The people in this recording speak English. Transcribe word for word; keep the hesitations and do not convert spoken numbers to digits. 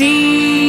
see.